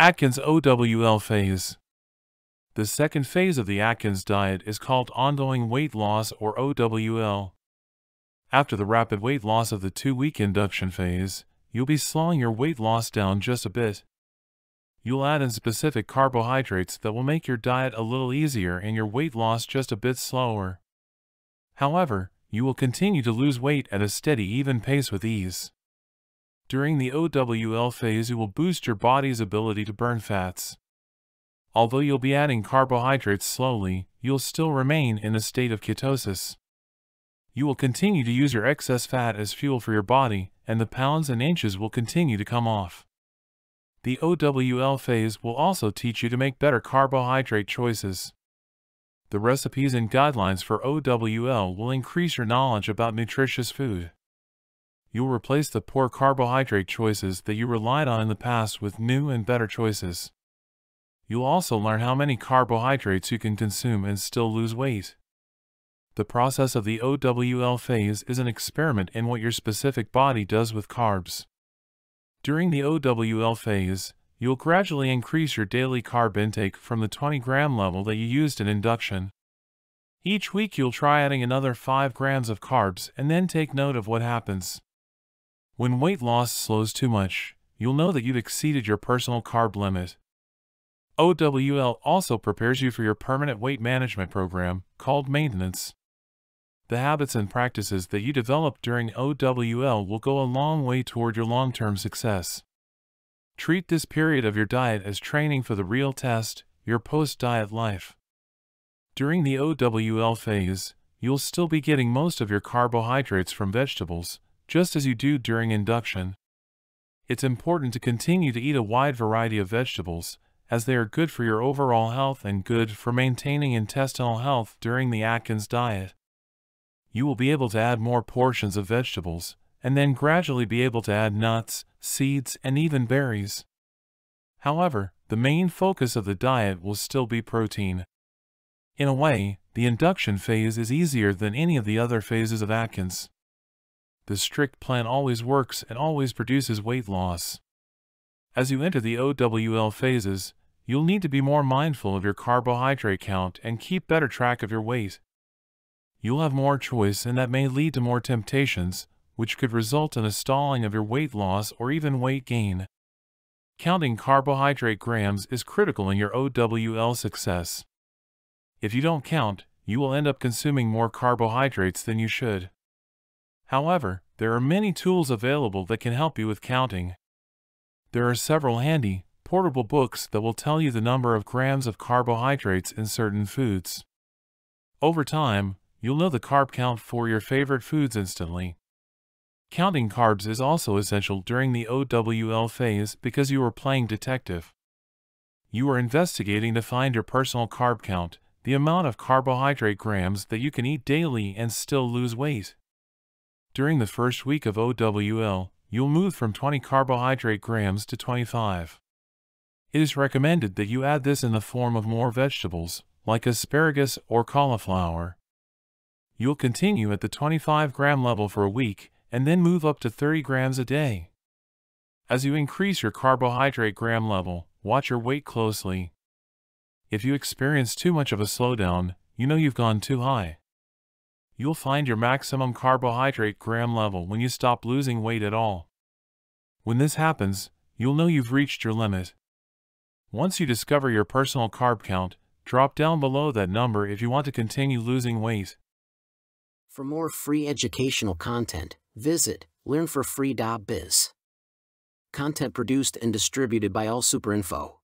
Atkins OWL phase. The second phase of the Atkins diet is called ongoing weight loss or OWL. After the rapid weight loss of the 2-week induction phase, you'll be slowing your weight loss down just a bit. You'll add in specific carbohydrates that will make your diet a little easier and your weight loss just a bit slower. However, you will continue to lose weight at a steady, even pace with ease. During the OWL phase, you will boost your body's ability to burn fats. Although you'll be adding carbohydrates slowly, you'll still remain in a state of ketosis. You will continue to use your excess fat as fuel for your body, and the pounds and inches will continue to come off. The OWL phase will also teach you to make better carbohydrate choices. The recipes and guidelines for OWL will increase your knowledge about nutritious food. You'll replace the poor carbohydrate choices that you relied on in the past with new and better choices. You'll also learn how many carbohydrates you can consume and still lose weight. The process of the OWL phase is an experiment in what your specific body does with carbs. During the OWL phase, you'll gradually increase your daily carb intake from the 20-gram level that you used in induction. Each week you'll try adding another 5 grams of carbs and then take note of what happens. When weight loss slows too much, you'll know that you've exceeded your personal carb limit. OWL also prepares you for your permanent weight management program, called maintenance. The habits and practices that you develop during OWL will go a long way toward your long-term success. Treat this period of your diet as training for the real test, your post-diet life. During the OWL phase, you'll still be getting most of your carbohydrates from vegetables, just as you do during induction. It's important to continue to eat a wide variety of vegetables, as they are good for your overall health and good for maintaining intestinal health during the Atkins diet. You will be able to add more portions of vegetables, and then gradually be able to add nuts, seeds, and even berries. However, the main focus of the diet will still be protein. In a way, the induction phase is easier than any of the other phases of Atkins. The strict plan always works and always produces weight loss. As you enter the OWL phases, you'll need to be more mindful of your carbohydrate count and keep better track of your weight. You'll have more choice, and that may lead to more temptations, which could result in a stalling of your weight loss or even weight gain. Counting carbohydrate grams is critical in your OWL success. If you don't count, you will end up consuming more carbohydrates than you should. However, there are many tools available that can help you with counting. There are several handy, portable books that will tell you the number of grams of carbohydrates in certain foods. Over time, you'll know the carb count for your favorite foods instantly. Counting carbs is also essential during the OWL phase because you are playing detective. You are investigating to find your personal carb count, the amount of carbohydrate grams that you can eat daily and still lose weight. During the first week of OWL, you'll move from 20 carbohydrate grams to 25. It is recommended that you add this in the form of more vegetables, like asparagus or cauliflower. You'll continue at the 25-gram level for a week, and then move up to 30 grams a day. As you increase your carbohydrate gram level, watch your weight closely. If you experience too much of a slowdown, you know you've gone too high. You'll find your maximum carbohydrate gram level when you stop losing weight at all. When this happens, you'll know you've reached your limit. Once you discover your personal carb count, drop down below that number if you want to continue losing weight. For more free educational content, visit learnforfree.biz. Content produced and distributed by All Super Info.